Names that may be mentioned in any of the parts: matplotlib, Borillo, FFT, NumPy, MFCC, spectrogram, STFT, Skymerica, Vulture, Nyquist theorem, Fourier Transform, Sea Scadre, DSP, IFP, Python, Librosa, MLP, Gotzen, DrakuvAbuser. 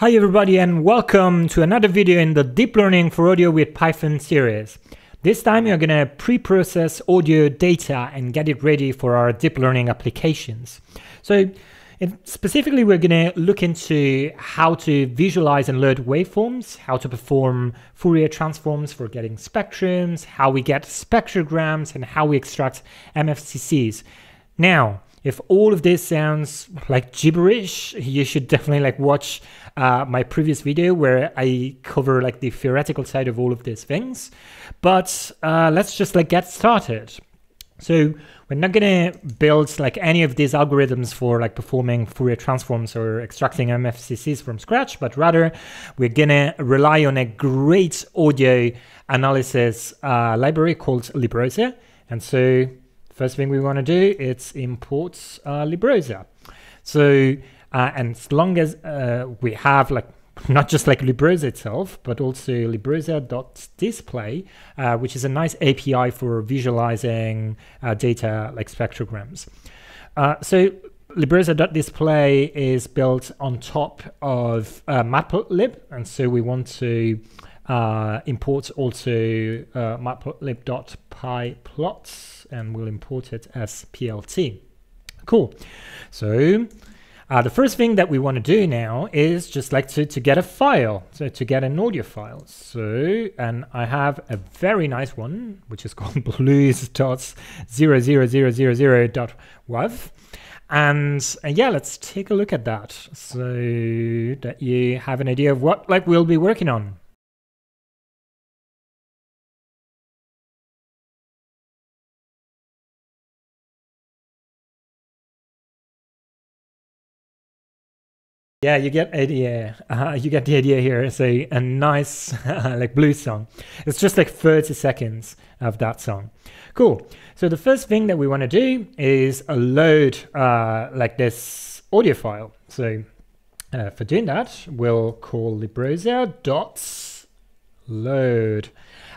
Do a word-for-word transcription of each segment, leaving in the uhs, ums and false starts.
Hi everybody and welcome to another video in the Deep Learning for Audio with Python series. This time you're gonna pre-process audio data and get it ready for our deep learning applications. So specifically we're gonna look into how to visualize and load waveforms, how to perform Fourier transforms for getting spectrums, how we get spectrograms, and how we extract M F C Cs. Now, if all of this sounds like gibberish, you should definitely like watch uh, my previous video where I cover like the theoretical side of all of these things. But uh, let's just like get started. So we're not gonna build like any of these algorithms for like performing Fourier transforms or extracting M F C Cs from scratch, but rather we're gonna rely on a great audio analysis uh, library called Librosa. And so first thing we want to do is import uh, Librosa. So, uh, and as long as uh, we have like not just like Librosa itself, but also Librosa.display, uh, which is a nice A P I for visualizing uh, data like spectrograms. Uh, so Librosa.display is built on top of uh, matplotlib, and so we want to uh, import also uh, matplotlib.py plots. And we'll import it as P L T. Cool. So uh, the first thing that we want to do now is just like to, to get a file, so to get an audio file. So, and I have a very nice one, which is called blues.zero zero zero zero zero dot wav. And uh, yeah, let's take a look at that so that you have an idea of what like we'll be working on. Yeah, you get idea. Uh, you get the idea here. It's a, a nice like blues song. It's just like thirty seconds of that song. Cool. So the first thing that we want to do is load uh, like this audio file. So uh, for doing that, we'll call Librosa.load,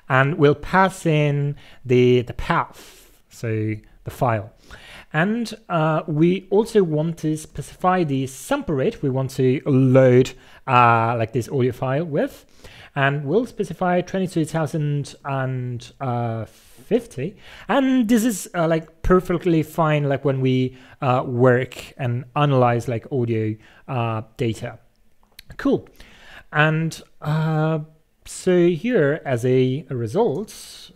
and we'll pass in the the path. So the file. And uh, we also want to specify the sample rate we want to load uh, like this audio file with, and we'll specify twenty-two thousand fifty. And this is uh, like perfectly fine like when we uh, work and analyze like audio uh, data. Cool. And uh, so here as a, a result,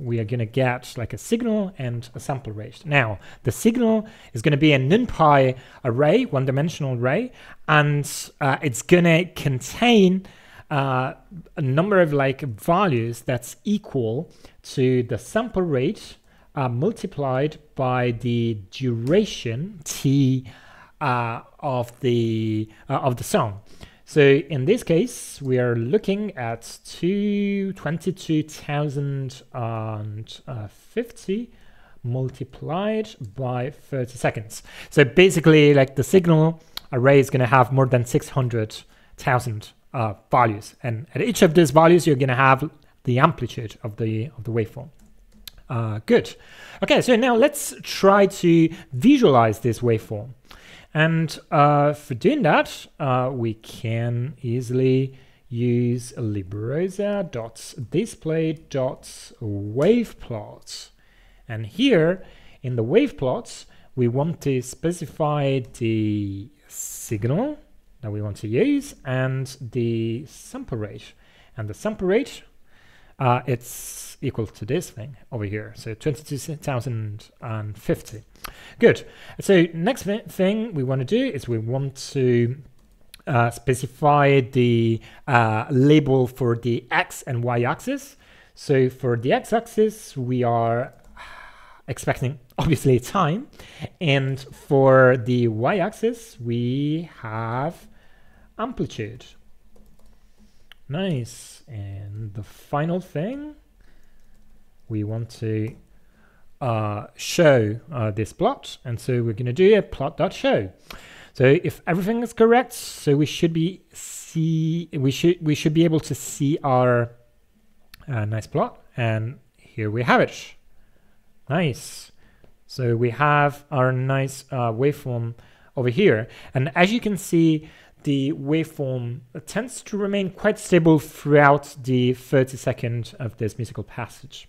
we are going to get like a signal and a sample rate. Now, the signal is going to be a NumPy array, one-dimensional array, and uh, it's going to contain uh, a number of like values that's equal to the sample rate uh, multiplied by the duration t uh, of the uh, of the song. So in this case, we are looking at twenty-two thousand fifty multiplied by thirty seconds. So basically, like the signal array is going to have more than six hundred thousand uh, values, and at each of these values, you're going to have the amplitude of the of the waveform. Uh, good. Okay, so now let's try to visualize this waveform. And uh, for doing that, uh, we can easily use Librosa.display.waveplot. And here in the waveplots, we want to specify the signal that we want to use and the sample rate. And the sample rate, uh, it's equal to this thing over here, so twenty-two thousand fifty. Good. So next thing we want to do is we want to uh, specify the uh, label for the x and y axis. So for the x axis, we are expecting obviously time, and for the y axis, we have amplitude. Nice. And the final thing, we want to uh, show uh, this plot, and so we're going to do a plot.show. So if everything is correct, so we should be see we should we should be able to see our uh, nice plot, and here we have it. Nice. So we have our nice uh, waveform over here, and as you can see, the waveform tends to remain quite stable throughout the thirty seconds of this musical passage.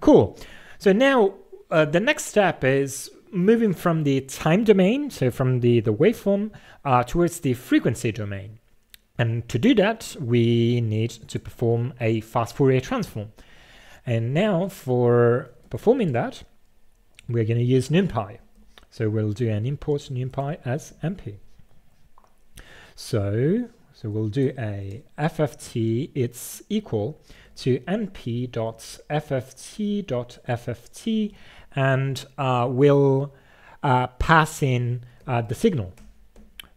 Cool. So now uh, the next step is moving from the time domain, so from the, the waveform, uh, towards the frequency domain. And to do that, we need to perform a fast Fourier transform. And now for performing that, we're going to use NumPy. So we'll do an import NumPy as M P. So, so we'll do a F F T, it's equal to M P dot F F T dot F F T, and uh, we'll uh, pass in uh, the signal.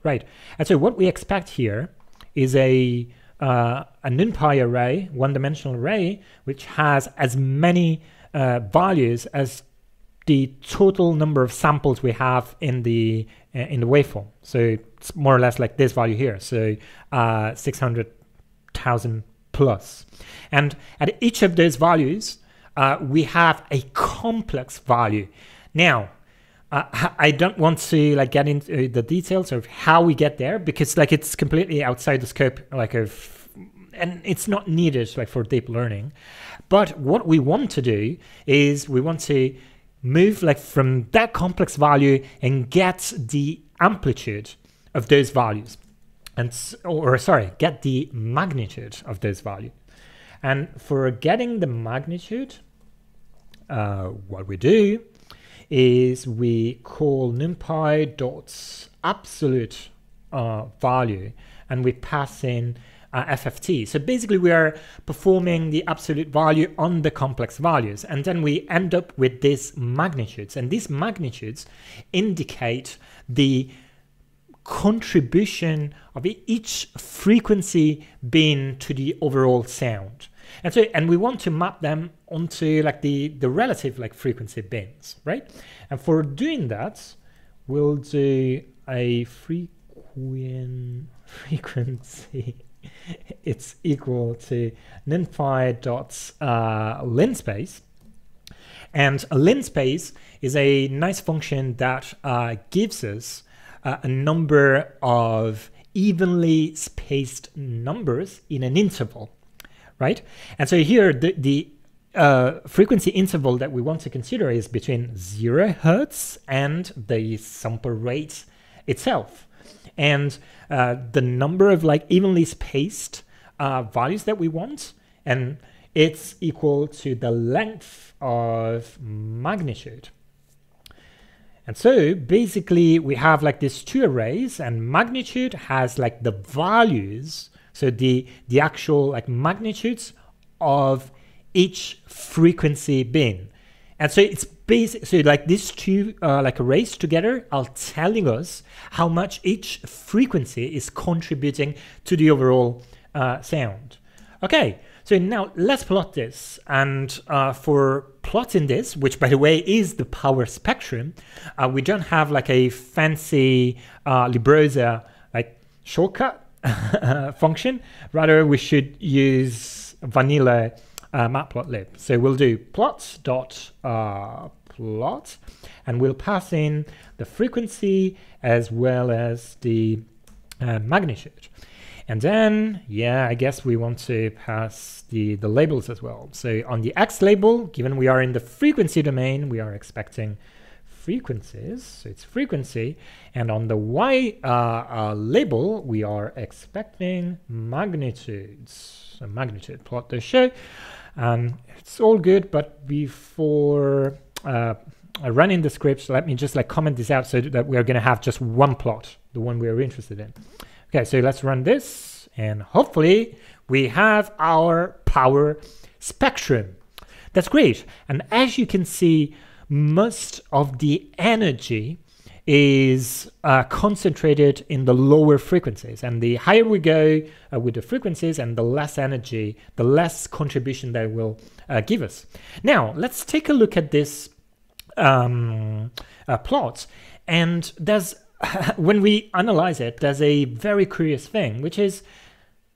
Right, and so what we expect here is a, uh, a NumPy array, one-dimensional array, which has as many uh, values as the total number of samples we have in the uh, in the waveform. So it's more or less like this value here, so uh, six hundred thousand plus. And at each of those values, uh, we have a complex value. Now, uh, I don't want to like get into the details of how we get there, because like it's completely outside the scope, like of, and it's not needed like for deep learning. But what we want to do is we want to move like from that complex value and get the amplitude of those values, and or sorry, get the magnitude of those values. And for getting the magnitude, uh, what we do is we call NumPy dot absolute uh, value, and we pass in Uh, F F T. So basically we are performing the absolute value on the complex values, and then we end up with these magnitudes, and these magnitudes indicate the contribution of each frequency being to the overall sound. And so, and we want to map them onto like the the relative like frequency bins, right? And for doing that, we'll do a frequen frequency it's equal to NumPy dot uh, linspace, and linspace is a nice function that uh, gives us uh, a number of evenly spaced numbers in an interval, right? And so here the, the uh, frequency interval that we want to consider is between zero hertz and the sample rate itself. And uh, the number of like evenly spaced uh, values that we want, and it's equal to the length of magnitude. And so basically we have like these two arrays, and magnitude has like the values, so the the actual like magnitudes of each frequency bin. And so it's basic, so like these two uh, like arrays together are telling us how much each frequency is contributing to the overall uh, sound. Okay, so now let's plot this. And uh, for plotting this, which by the way is the power spectrum, uh, we don't have like a fancy uh, Librosa like shortcut function. Rather, we should use vanilla Uh, matplotlib. So we'll do plot dot uh, plot, and we'll pass in the frequency as well as the uh, magnitude. And then, yeah, I guess we want to pass the, the labels as well. So on the X label, given we are in the frequency domain, we are expecting frequencies, so it's frequency. And on the Y uh, uh, label, we are expecting magnitudes. So magnitude, plot the show. Um, it's all good, but before uh, running the scripts, let me just like comment this out so that we are going to have just one plot, the one we are interested in. Okay, so let's run this, and hopefully we have our power spectrum. That's great. And as you can see, most of the energy is uh, concentrated in the lower frequencies, and the higher we go uh, with the frequencies, and the less energy, the less contribution they will uh, give us. Now let's take a look at this um, uh, plot, and there's when we analyze it, there's a very curious thing, which is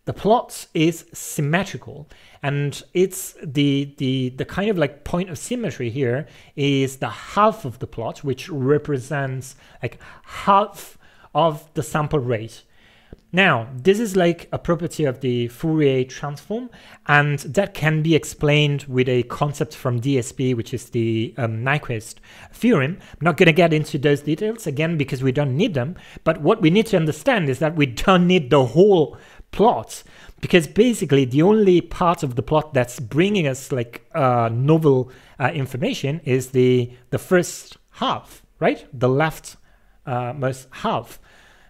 the plot is symmetrical, and it's the the the kind of like point of symmetry here is the half of the plot, which represents like half of the sample rate. Now, this is like a property of the Fourier transform, and that can be explained with a concept from D S P, which is the um, Nyquist theorem. I'm not going to get into those details again because we don't need them, but what we need to understand is that we don't need the whole plot, because basically the only part of the plot that's bringing us like uh, novel uh, information is the, the first half, right? The left uh, most half.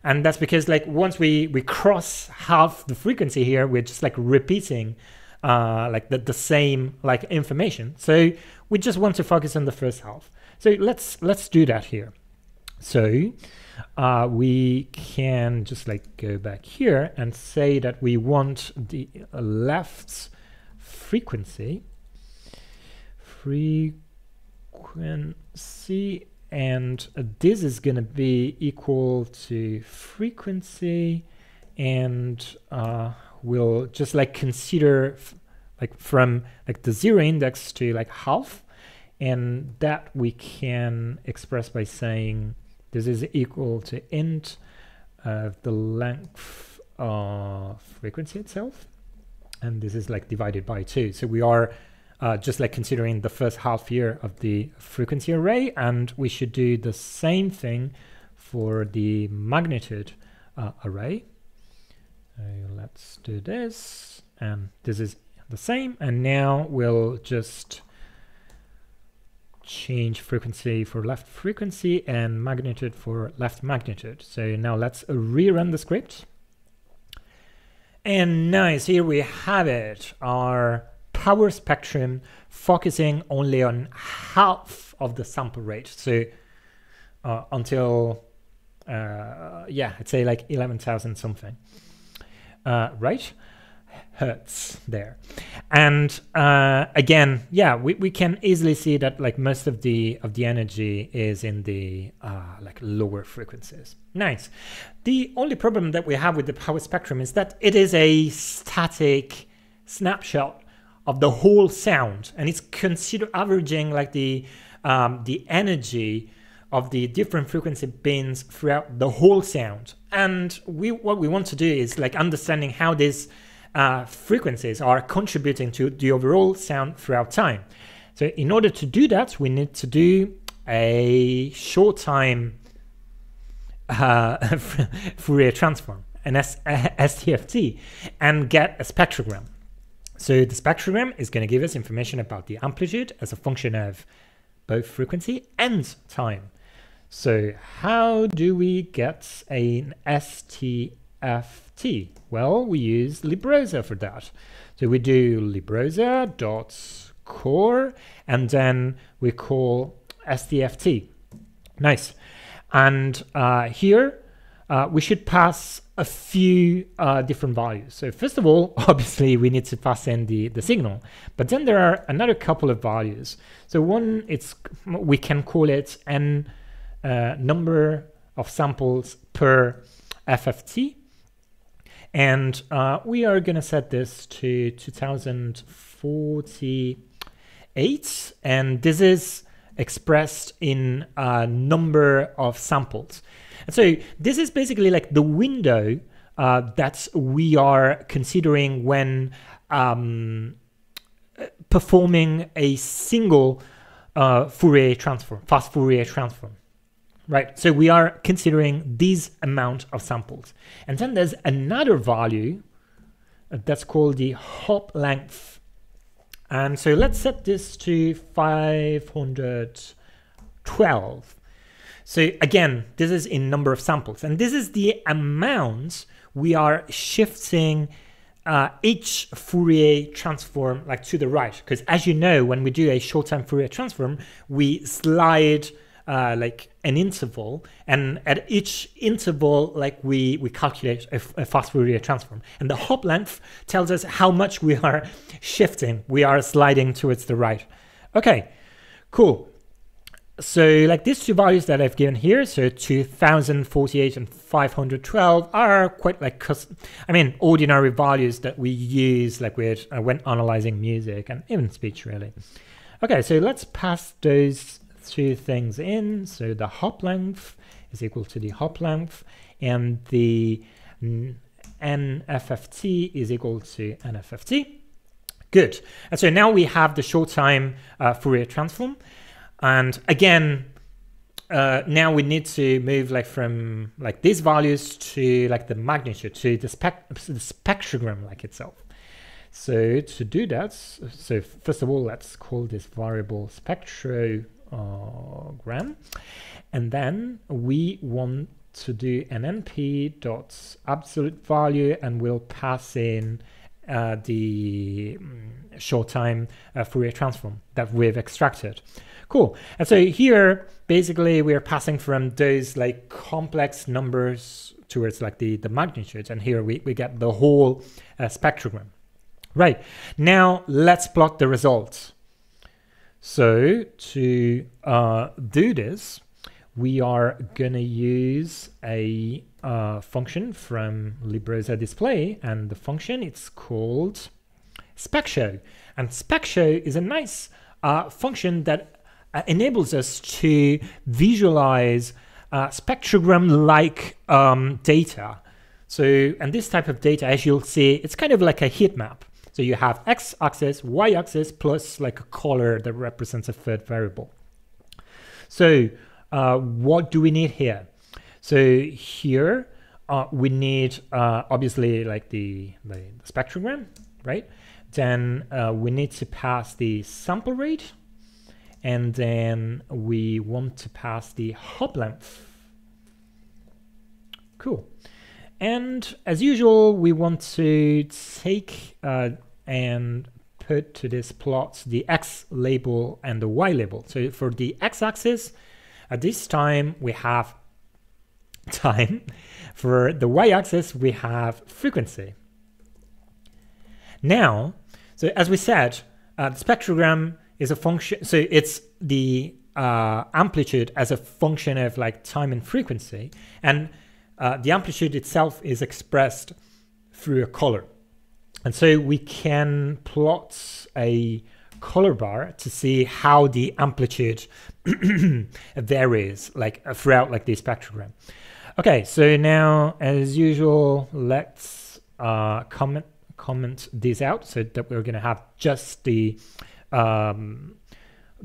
And that's because like once we, we cross half the frequency here, we're just like repeating uh, like the, the same like information. So we just want to focus on the first half. So let's let's do that here. So uh, we can just like go back here and say that we want the left frequency, frequency. And this is going to be equal to frequency, and uh, we'll just like consider f like from like the zero index to like half, and that we can express by saying this is equal to int of the length of frequency itself, and this is like divided by two. So we are Uh, just like considering the first half here of the frequency array, and we should do the same thing for the magnitude uh, array. So let's do this, and this is the same, and now we'll just change frequency for left frequency and magnitude for left magnitude. So now let's rerun the script, and nice, here we have it, our power spectrum focusing only on half of the sample rate. So uh, until, uh, yeah, I'd say like eleven thousand something, uh, right? Hertz there. And uh, again, yeah, we, we can easily see that like most of the of the energy is in the uh, like lower frequencies. Nice. The only problem that we have with the power spectrum is that it is a static snapshot of the whole sound, and it's consider averaging like the um, the energy of the different frequency bands throughout the whole sound. And we what we want to do is like understanding how these uh, frequencies are contributing to the overall sound throughout time. So in order to do that, we need to do a short time uh, Fourier transform, an S T F T, and get a spectrogram. So the spectrogram is going to give us information about the amplitude as a function of both frequency and time. So how do we get an S T F T? Well, we use Librosa for that. So we do Librosa dot core, and then we call S T F T. Nice. And uh, here uh, we should pass a few uh, different values. So first of all, obviously we need to pass in the, the signal, but then there are another couple of values. So one, it's we can call it n uh, number of samples per F F T, and uh, we are going to set this to two thousand forty-eight, and this is expressed in a number of samples. And so this is basically like the window uh, that we are considering when um, performing a single uh, Fourier transform, fast Fourier transform, right? So we are considering this amount of samples. And then there's another value that's called the hop length. And so let's set this to five hundred twelve. So again, this is in number of samples, and this is the amount we are shifting uh, each Fourier transform like to the right. Because as you know, when we do a short-time Fourier transform, we slide uh, like an interval, and at each interval, like we we calculate a, a fast Fourier transform. And the hop length tells us how much we are shifting. We are sliding towards the right. Okay, cool. So like these two values that I've given here, so two thousand forty-eight and five hundred twelve, are quite like, I mean, ordinary values that we use like with, uh, when analyzing music and even speech really. Okay, so let's pass those two things in. So the hop length is equal to the hop length, and the N F F T is equal to N F F T. Good. And so now we have the short time uh, Fourier transform. And again, uh, now we need to move like from like these values to like the magnitude, to the, spec the spectrogram like itself. So to do that, so first of all, let's call this variable spectrogram. And then we want to do an N P dot absolute value, and we'll pass in uh, the short time uh, Fourier transform that we've extracted. Cool. And so here, basically, we are passing from those like complex numbers towards like the, the magnitude. And here we, we get the whole uh, spectrogram. Right. Now let's plot the results. So to uh, do this, we are gonna use a uh, function from Librosa display, and the function it's called SpecShow. And SpecShow is a nice uh, function that uh, enables us to visualize uh, spectrogram-like um, data. So, and this type of data, as you'll see, it's kind of like a heat map. So you have x-axis, y-axis, plus like a color that represents a third variable. So uh, what do we need here? So here uh, we need uh, obviously like the, the spectrogram, right? Then uh, we need to pass the sample rate, and then we want to pass the hop length. Cool. And as usual, we want to take uh, and put to this plot the X label and the Y label. So for the X axis, at this time we have time. For the Y axis, we have frequency. Now, so as we said, uh, the spectrogram is a function, so it's the uh, amplitude as a function of like time and frequency. And Uh, the amplitude itself is expressed through a color. And so we can plot a color bar to see how the amplitude varies like uh, throughout like the spectrogram. Okay, so now as usual, let's uh, comment comment these out so that we're gonna have just the um,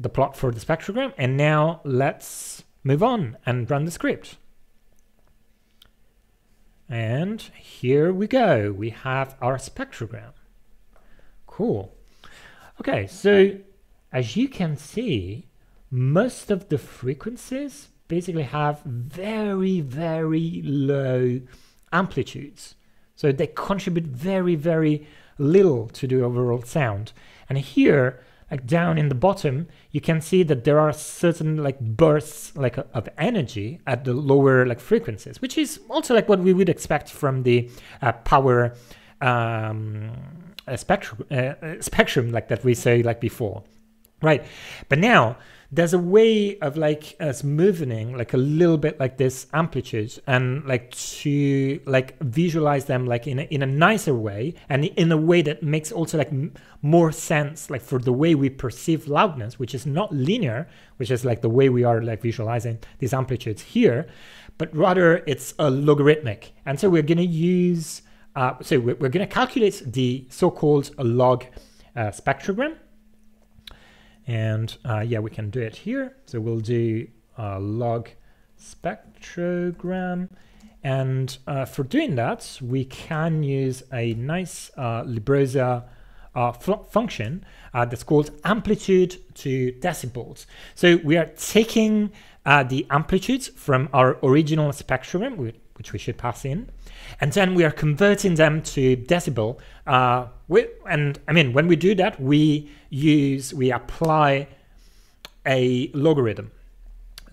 the plot for the spectrogram. And now let's move on and run the script. And here we go, we have our spectrogram. Cool. Okay, so as you can see, most of the frequencies basically have very, very low amplitudes. So they contribute very, very little to the overall sound. And here, like down in the bottom, you can see that there are certain like bursts like of energy at the lower like frequencies, which is also like what we would expect from the uh, power um, uh, spectrum, uh, spectrum like that we say like before, right? But now there's a way of like smoothing like a little bit like this amplitude, and like to like visualize them like in a, in a nicer way, and in a way that makes also like m more sense like for the way we perceive loudness, which is not linear, which is like the way we are like visualizing these amplitudes here, but rather it's a logarithmic. And so we're going to use uh, so we're, we're going to calculate the so-called log uh, spectrogram. And uh, yeah, we can do it here. So we'll do uh, log spectrogram. And uh, for doing that, we can use a nice uh, Librosa uh, function uh, that's called amplitude to decibels. So we are taking uh, the amplitudes from our original spectrogram, which we should pass in, and then we are converting them to decibel. Uh, with, and I mean, when we do that, we use, we apply a logarithm.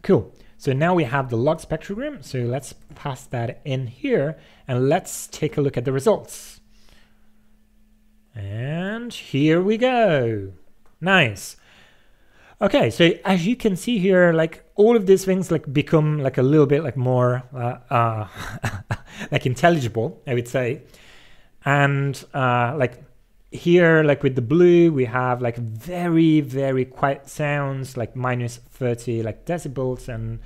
Cool. So now we have the log spectrogram. So let's pass that in here, and let's take a look at the results. And here we go. Nice. Okay, so as you can see here, like all of these things like become like a little bit like more uh, uh, like intelligible, I would say. And uh, like here, like with the blue, we have like very, very quiet sounds, like minus thirty like decibels, and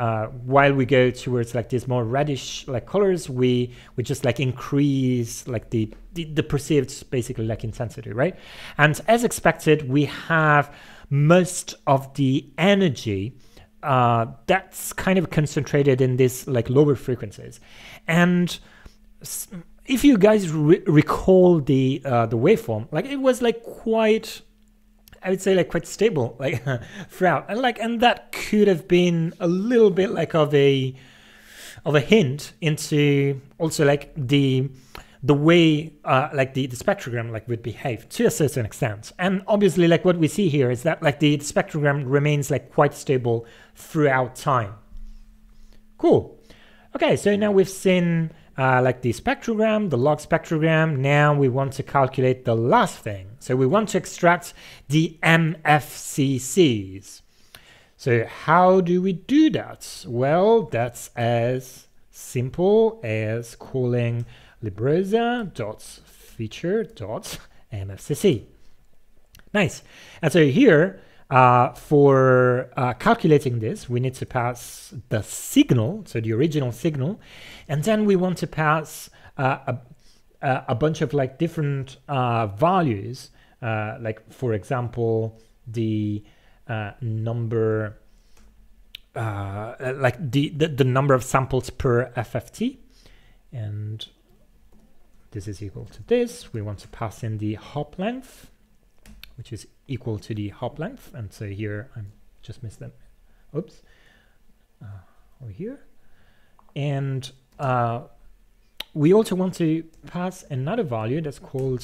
uh, while we go towards like these more reddish like colors, we we just like increase like the, the the perceived basically like intensity, right? And as expected, we have most of the energy uh, that's kind of concentrated in these like lower frequencies. And if you guys re recall the uh, the waveform, like it was like quite, I would say like quite stable like throughout, and like and that could have been a little bit like of a of a hint into also like the the way uh, like the, the spectrogram like would behave to a certain extent. And obviously like what we see here is that like the spectrogram remains like quite stable throughout time. Cool. Okay, so now we've seen Uh, like the spectrogram, the log spectrogram. Now we want to calculate the last thing. So we want to extract the M F C Cs. So how do we do that? Well, that's as simple as calling Librosa dot feature dot M F C C. Nice. And so here, Uh, for uh, calculating this, we need to pass the signal, so the original signal, and then we want to pass uh, a, a bunch of like different uh, values, uh, like for example, the uh, number, uh, like the, the, the number of samples per F F T, and this is equal to this. We want to pass in the hop length, which is equal to the hop length, and so here I'm just missed them. Oops, uh, over here, and uh, we also want to pass another value that's called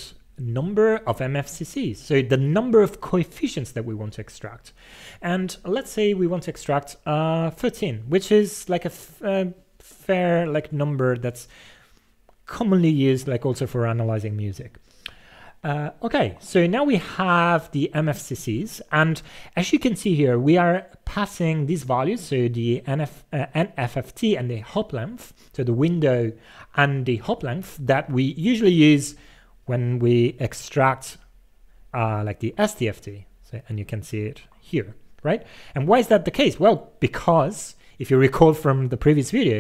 number of M F C Cs. So the number of coefficients that we want to extract, and let's say we want to extract uh, thirteen, which is like a f uh, fair like number that's commonly used, like also for analyzing music. Uh, okay, so now we have the M F C Cs, and as you can see here, we are passing these values, so the N F, uh, N F F T and the hop length, so the window and the hop length that we usually use when we extract uh, like the S T F T, so, and you can see it here, right? And why is that the case? Well, because if you recall from the previous video,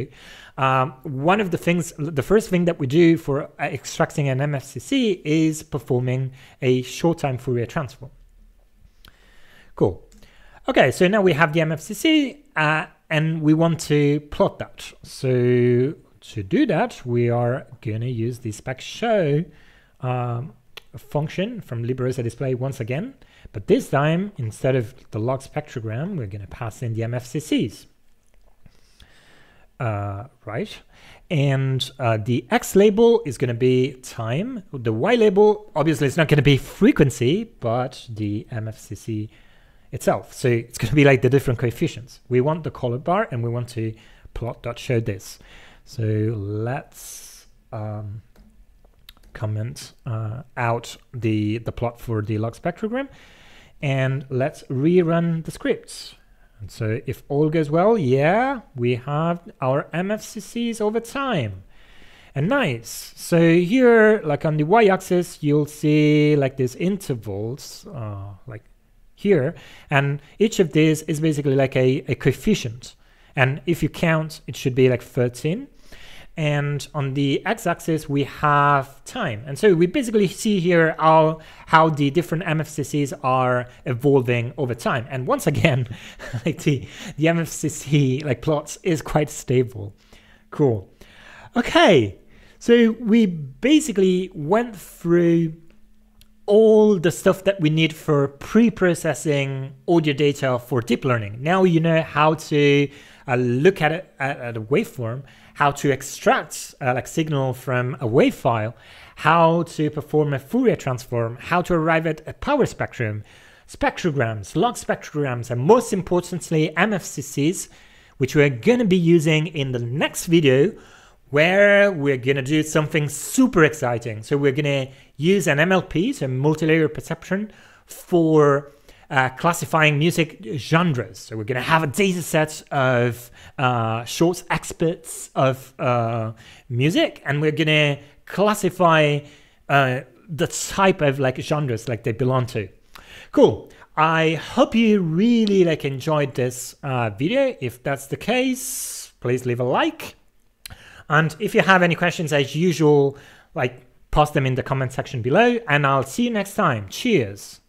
um, one of the things, the first thing that we do for extracting an M F C C is performing a short-time Fourier transform. Cool. Okay, so now we have the M F C C uh, and we want to plot that. So to do that, we are gonna use the spec show um, function from Librosa display once again, but this time instead of the log spectrogram, we're gonna pass in the M F C Cs. Uh, right, and uh, the X label is going to be time, the Y label obviously it's not going to be frequency, but the M F C C itself, so it's going to be like the different coefficients. We want the color bar and we want to plot dot show this. So let's um, comment uh, out the the plot for the log spectrogram and let's rerun the scripts. And so if all goes well, yeah, we have our M F C Cs over time. And nice. So here, like on the y-axis, you'll see like these intervals, uh, like here, and each of these is basically like a, a coefficient. And if you count, it should be like thirteen. And on the x-axis, we have time. And so we basically see here how, how the different M F C Cs are evolving over time. And once again, like the, the M F C C like plots is quite stable. Cool. Okay, so we basically went through all the stuff that we need for pre-processing audio data for deep learning. Now you know how to uh, look at, it, at, at a waveform, how to extract uh, like signal from a wave file, how to perform a Fourier transform, how to arrive at a power spectrum, spectrograms, log spectrograms, and most importantly, M F C Cs, which we're gonna be using in the next video, where we're gonna do something super exciting. So we're gonna use an M L P, so multi-layer perception, for Uh, classifying music genres. So we're going to have a data set of uh, short excerpts of uh, music, and we're going to classify uh, the type of like genres like they belong to. Cool. I hope you really like enjoyed this uh, video. If that's the case, please leave a like. And if you have any questions, as usual, like post them in the comment section below, and I'll see you next time. Cheers.